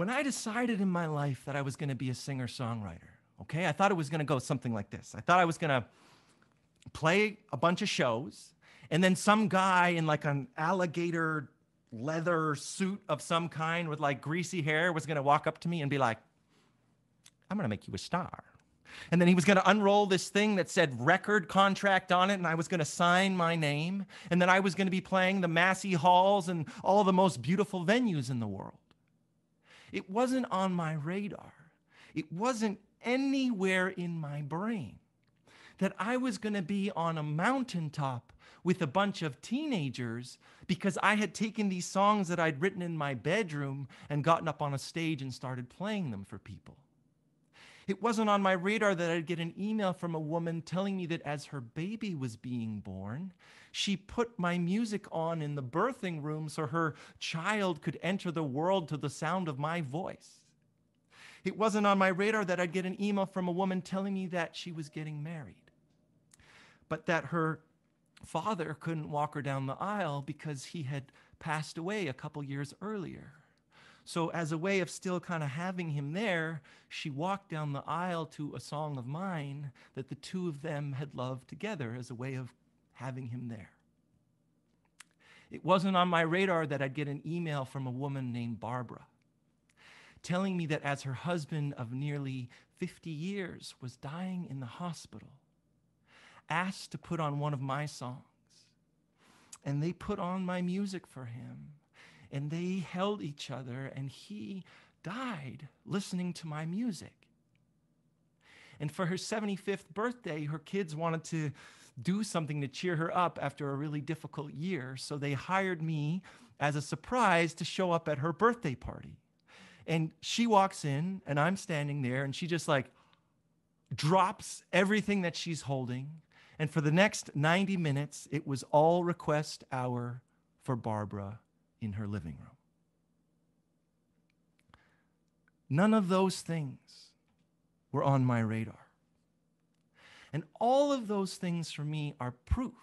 when I decided in my life that I was going to be a singer-songwriter, okay, I thought it was going to go something like this. I thought I was going to play a bunch of shows, and then some guy in like an alligator leather suit of some kind with like greasy hair was going to walk up to me and be like, I'm going to make you a star. And then he was going to unroll this thing that said record contract on it, and I was going to sign my name. And then I was going to be playing the Massey Halls and all the most beautiful venues in the world. It wasn't on my radar. It wasn't anywhere in my brain that I was going to be on a mountaintop with a bunch of teenagers because I had taken these songs that I'd written in my bedroom and gotten up on a stage and started playing them for people. It wasn't on my radar that I'd get an email from a woman telling me that as her baby was being born, she put my music on in the birthing room so her child could enter the world to the sound of my voice. It wasn't on my radar that I'd get an email from a woman telling me that she was getting married, but that her father couldn't walk her down the aisle because he had passed away a couple years earlier. So as a way of still kind of having him there, she walked down the aisle to a song of mine that the two of them had loved together as a way of having him there. It wasn't on my radar that I'd get an email from a woman named Barbara telling me that as her husband of nearly 50 years was dying in the hospital, asked to put on one of my songs. And they put on my music for him. And they held each other, and he died listening to my music. And for her 75th birthday, her kids wanted to do something to cheer her up after a really difficult year, so they hired me as a surprise to show up at her birthday party. And she walks in, and I'm standing there, and she just like drops everything that she's holding. And for the next 90 minutes, it was all request hour for Barbara in her living room. None of those things were on my radar. And all of those things for me are proof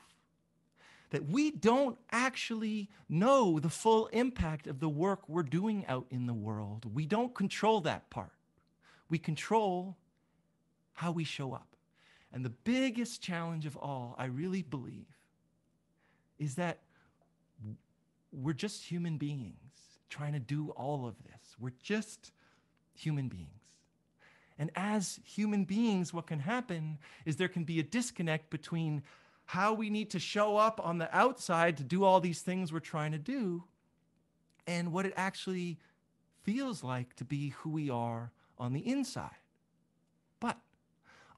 that we don't actually know the full impact of the work we're doing out in the world. We don't control that part. We control how we show up. And the biggest challenge of all, I really believe, is that we're just human beings trying to do all of this. We're just human beings. And as human beings, what can happen is there can be a disconnect between how we need to show up on the outside to do all these things we're trying to do and what it actually feels like to be who we are on the inside. But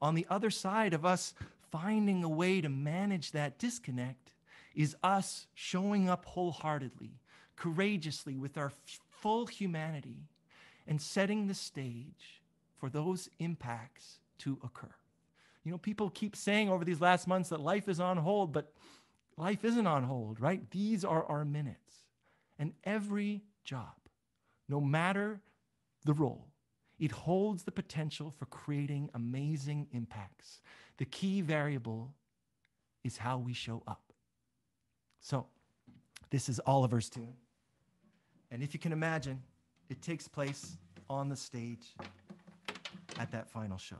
on the other side of us finding a way to manage that disconnect is us showing up wholeheartedly, courageously with our full humanity and setting the stage for those impacts to occur. You know, people keep saying over these last months that life is on hold, but life isn't on hold, right? These are our minutes. And every job, no matter the role, it holds the potential for creating amazing impacts. The key variable is how we show up. So this is Oliver's tune. And if you can imagine, it takes place on the stage at that final show.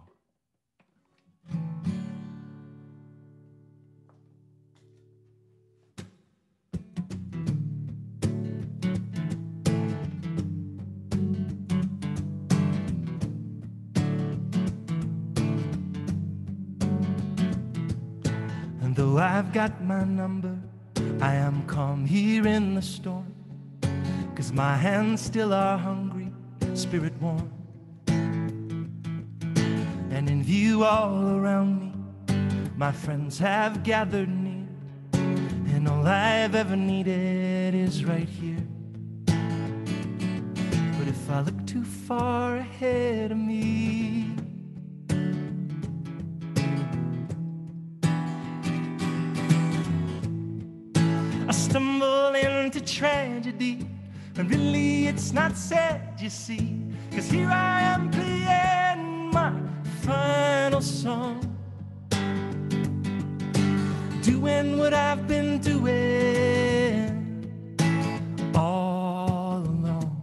And though I've got my number, I am calm here in the storm, 'cause my hands still are hungry, spirit warm. And in view all around me, my friends have gathered near, and all I've ever needed is right here. But if I look too far ahead of me, I stumble into tragedy, and really it's not sad, you see, 'cause here I am playing my final song, doing what I've been doing all along.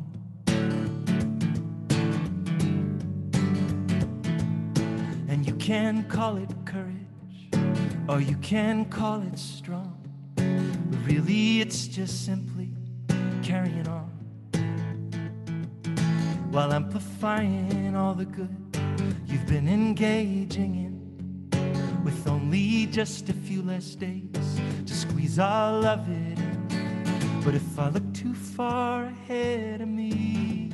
can call it courage, or you can call it strong, but really it's just simply carrying on, while amplifying all the good you've been engaging in, with only just a few less days to squeeze all of it in. But if I look too far ahead of me,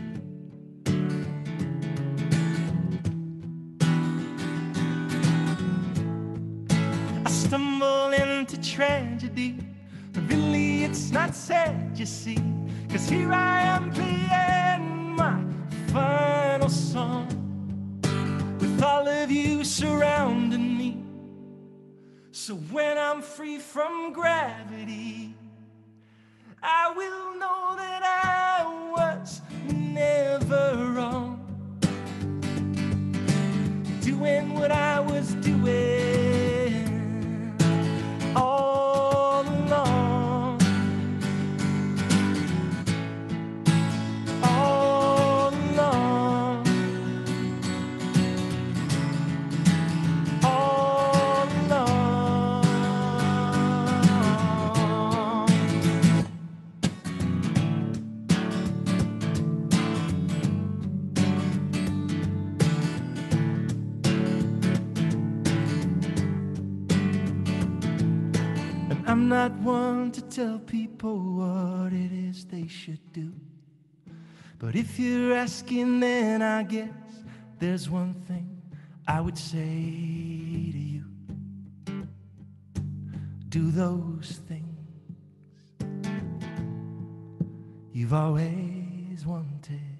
stumble into tragedy, but really it's not sad, you see, 'cause here I am playing my final song, with all of you surrounding me. So when I'm free from gravity, I will know that I was never wrong, doing what I was doing all along, all along, all along. I'm not one to tell people what it is they should do, but if you're asking, then I guess there's one thing I would say to you: do those things you've always wanted.